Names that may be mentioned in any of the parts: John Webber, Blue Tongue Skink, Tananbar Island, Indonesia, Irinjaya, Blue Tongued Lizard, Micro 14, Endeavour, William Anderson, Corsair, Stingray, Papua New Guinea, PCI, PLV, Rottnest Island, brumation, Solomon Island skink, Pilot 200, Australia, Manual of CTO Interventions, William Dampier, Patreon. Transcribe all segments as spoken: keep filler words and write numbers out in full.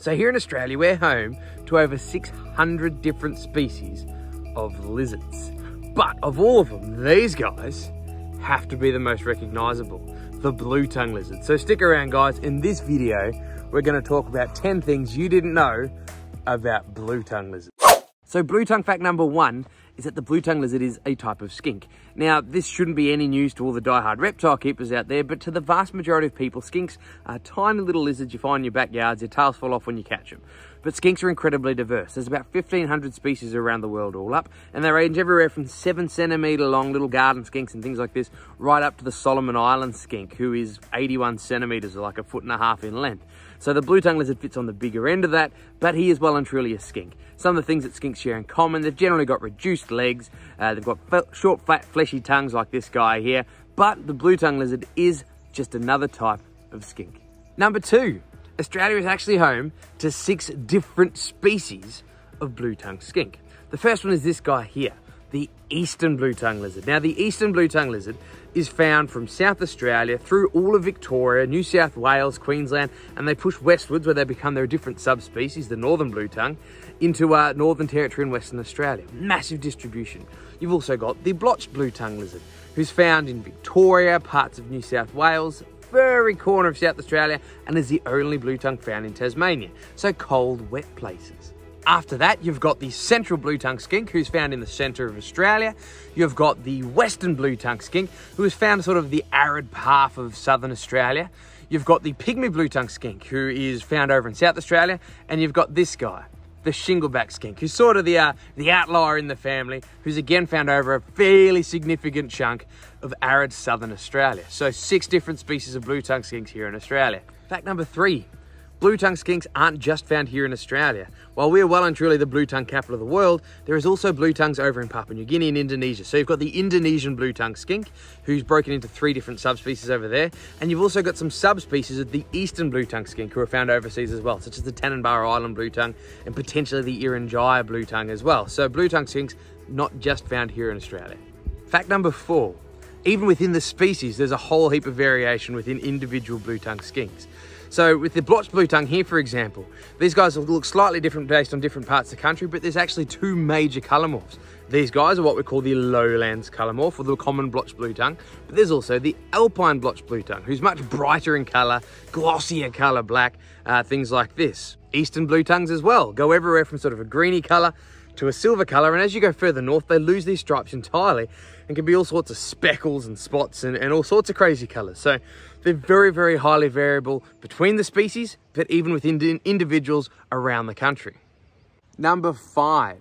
So here in Australia, we're home to over six hundred different species of lizards. But of all of them, these guys have to be the most recognisable, the blue tongue lizard. So stick around, guys. In this video, we're going to talk about ten things you didn't know about blue tongue lizards. So blue tongue fact number one is that the blue tongue lizard is a type of skink. Now, this shouldn't be any news to all the diehard reptile keepers out there, but to the vast majority of people, skinks are tiny little lizards you find in your backyards. Your tails fall off when you catch them. But skinks are incredibly diverse. There's about fifteen hundred species around the world all up, and they range everywhere from seven centimetre long little garden skinks and things like this, right up to the Solomon Island skink, who is eighty-one centimetres, or like a foot and a half in length. So the blue tongue lizard fits on the bigger end of that, but he is well and truly a skink. Some of the things that skinks share in common: they've generally got reduced legs, uh, they've got short, flat, fleshy tongues like this guy here, but the blue tongue lizard is just another type of skink. Number two, Australia is actually home to six different species of blue tongue skink. The first one is this guy here, the eastern blue tongue lizard. Now, the eastern blue tongue lizard is found from South Australia through all of Victoria, New South Wales, Queensland, and they push westwards where they become their different subspecies, the northern blue tongue, into uh, Northern Territory and Western Australia. Massive distribution. You've also got the blotched blue tongue lizard, who's found in Victoria, parts of New South Wales, very corner of South Australia, and is the only blue tongue found in Tasmania, so cold, wet places. After that, you've got the central blue tongue skink, who's found in the centre of Australia. You've got the western blue tongue skink, who is found sort of the arid half of southern Australia. You've got the pygmy blue tongue skink, who is found over in South Australia. And you've got this guy, the shingleback skink, who's sort of the, uh, the outlier in the family, who's again found over a fairly significant chunk of arid southern Australia. So six different species of blue tongue skinks here in Australia. Fact number three. Blue tongue skinks aren't just found here in Australia. While we are well and truly the blue tongue capital of the world, there is also blue tongues over in Papua New Guinea and Indonesia. So you've got the Indonesian blue tongue skink, who's broken into three different subspecies over there. And you've also got some subspecies of the eastern blue tongue skink who are found overseas as well, such as the Tananbar Island blue tongue and potentially the Irinjaya blue tongue as well. So blue tongue skinks not just found here in Australia. Fact number four, even within the species, there's a whole heap of variation within individual blue tongue skinks. So with the blotched blue tongue here, for example, these guys will look slightly different based on different parts of the country, but there's actually two major colour morphs. These guys are what we call the lowlands colour morph, or the common blotched blue tongue, but there's also the alpine blotched blue tongue, who's much brighter in colour, glossier colour black, uh, things like this. Eastern blue tongues as well go everywhere from sort of a greeny colour to a silver colour, and as you go further north, they lose these stripes entirely and can be all sorts of speckles and spots and, and all sorts of crazy colours. So they're very, very highly variable between the species, but even within individuals around the country. Number five,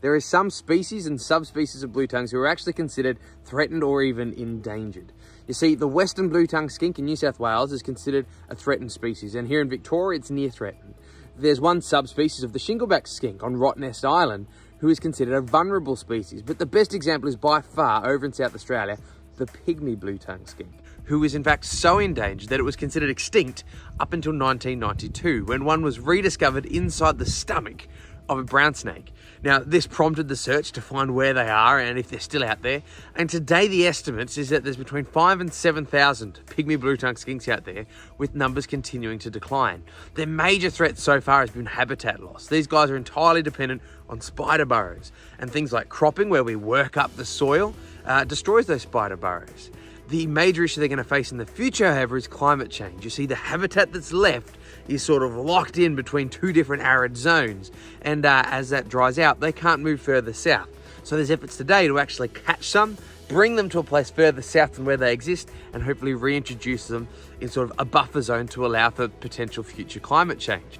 there are some species and subspecies of blue tongues who are actually considered threatened or even endangered. You see, the western blue tongue skink in New South Wales is considered a threatened species, and here in Victoria, it's near threatened. There's one subspecies of the shingleback skink on Rottnest Island who is considered a vulnerable species, but the best example is by far over in South Australia, the pygmy blue tongue skink, who is in fact so endangered that it was considered extinct up until nineteen ninety-two, when one was rediscovered inside the stomach of a brown snake. Now, this prompted the search to find where they are and if they're still out there, and today the estimates is that there's between five and seven thousand pygmy blue-tongued skinks out there, with numbers continuing to decline. Their major threat so far has been habitat loss. These guys are entirely dependent on spider burrows, and things like cropping, where we work up the soil, uh, destroys those spider burrows. The major issue they're going to face in the future, however, is climate change. You see, the habitat that's left is sort of locked in between two different arid zones, and uh, as that dries out, they can't move further south. So there's efforts today to actually catch some, bring them to a place further south than where they exist, and hopefully reintroduce them in sort of a buffer zone to allow for potential future climate change.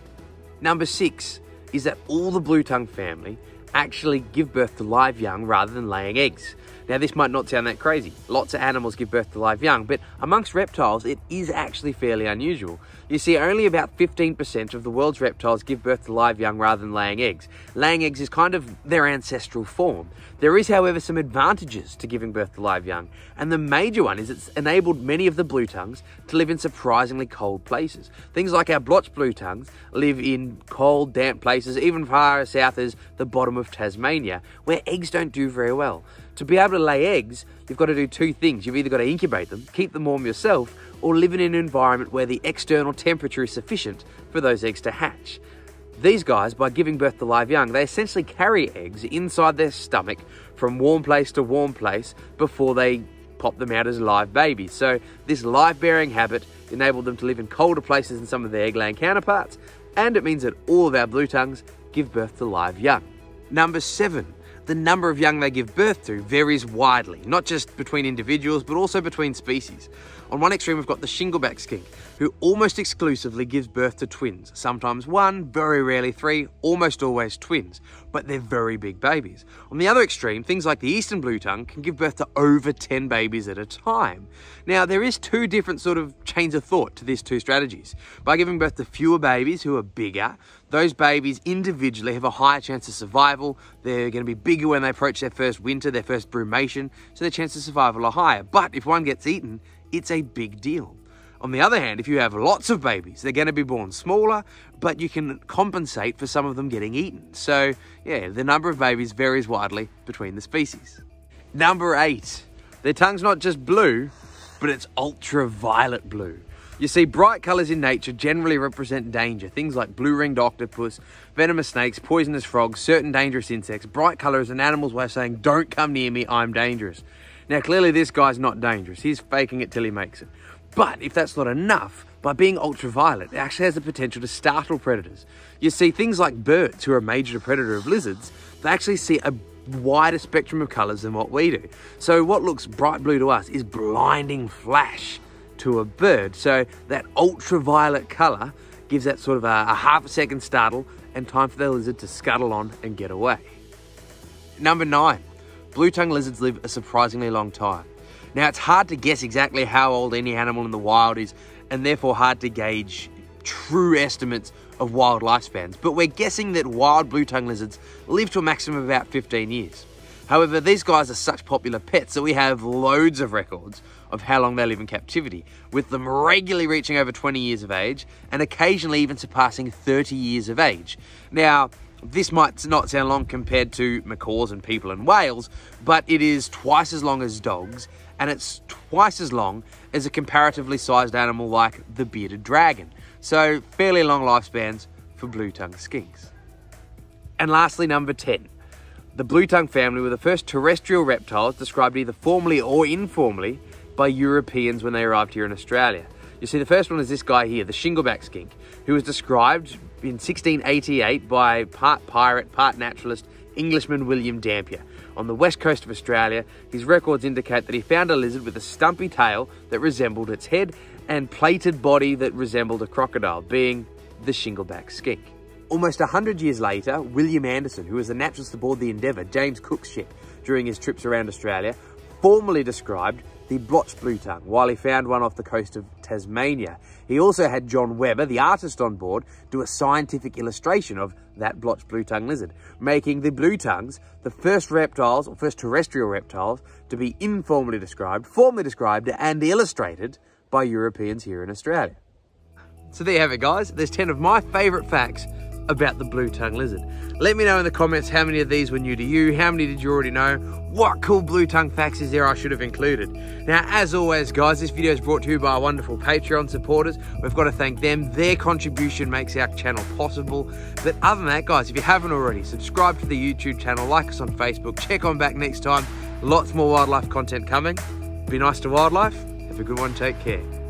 Number six is that all the blue tongue family actually give birth to live young rather than laying eggs. Now, this might not sound that crazy. Lots of animals give birth to live young, but amongst reptiles, it is actually fairly unusual. You see, only about fifteen percent of the world's reptiles give birth to live young rather than laying eggs. Laying eggs is kind of their ancestral form. There is, however, some advantages to giving birth to live young, and the major one is it's enabled many of the blue tongues to live in surprisingly cold places. Things like our blotched blue tongues live in cold, damp places, even far south as the bottom of Tasmania, where eggs don't do very well. To be able to lay eggs, you've got to do two things. You've either got to incubate them, keep them warm yourself, or live in an environment where the external temperature is sufficient for those eggs to hatch. These guys, by giving birth to live young, they essentially carry eggs inside their stomach from warm place to warm place before they pop them out as live babies. So this live-bearing habit enabled them to live in colder places than some of their egg-laying counterparts, and it means that all of our blue tongues give birth to live young. Number seven, the number of young they give birth to varies widely, not just between individuals, but also between species. On one extreme, we've got the shingleback skink, who almost exclusively gives birth to twins, sometimes one, very rarely three, almost always twins, but they're very big babies. On the other extreme, things like the eastern blue-tongue can give birth to over ten babies at a time. Now, there is two different sort of chains of thought to these two strategies. By giving birth to fewer babies who are bigger, those babies individually have a higher chance of survival. They're going to be bigger when they approach their first winter, their first brumation, so their chances of survival are higher. But if one gets eaten, it's a big deal. On the other hand, if you have lots of babies, they're going to be born smaller, but you can compensate for some of them getting eaten. So yeah, the number of babies varies widely between the species. Number eight, their tongue's not just blue, but it's ultraviolet blue. You see, bright colours in nature generally represent danger. Things like blue-ringed octopus, venomous snakes, poisonous frogs, certain dangerous insects. Bright colour is an animal's way of saying, don't come near me, I'm dangerous. Now, clearly this guy's not dangerous. He's faking it till he makes it. But if that's not enough, by being ultraviolet, it actually has the potential to startle predators. You see, things like birds, who are a major predator of lizards, they actually see a wider spectrum of colours than what we do. So what looks bright blue to us is blinding flash to a bird. So that ultraviolet colour gives that sort of a, a half a second startle and time for the lizard to scuttle on and get away. Number nine, blue-tongued lizards live a surprisingly long time. Now, it's hard to guess exactly how old any animal in the wild is, and therefore hard to gauge true estimates of wild lifespans, but we're guessing that wild blue-tongued lizards live to a maximum of about fifteen years. However, these guys are such popular pets that we have loads of records of how long they live in captivity, with them regularly reaching over twenty years of age and occasionally even surpassing thirty years of age. Now, this might not sound long compared to macaws and people and whales, but it is twice as long as dogs, and it's twice as long as a comparatively sized animal like the bearded dragon. So fairly long lifespans for blue-tongued skinks. And lastly, number ten. The blue-tongue family were the first terrestrial reptiles described either formally or informally by Europeans when they arrived here in Australia. You see, the first one is this guy here, the shingleback skink, who was described in sixteen eighty-eight by part pirate, part naturalist, Englishman William Dampier. On the west coast of Australia, his records indicate that he found a lizard with a stumpy tail that resembled its head and plated body that resembled a crocodile, being the shingleback skink. Almost one hundred years later, William Anderson, who was a naturalist aboard the Endeavour, James Cook's ship, during his trips around Australia, formally described the blotched blue-tongue, while he found one off the coast of Tasmania. He also had John Webber, the artist on board, do a scientific illustration of that blotched blue-tongue lizard, making the blue-tongues the first reptiles, or first terrestrial reptiles, to be informally described, formally described, and illustrated by Europeans here in Australia. So there you have it, guys. There's ten of my favourite facts about the blue-tongued lizard. Let me know in the comments how many of these were new to you, how many did you already know, what cool blue-tongue facts is there I should have included. Now, as always, guys, this video is brought to you by our wonderful Patreon supporters. We've got to thank them. Their contribution makes our channel possible. But other than that, guys, if you haven't already, subscribe to the YouTube channel, like us on Facebook, check on back next time. Lots more wildlife content coming. Be nice to wildlife. Have a good one. Take care.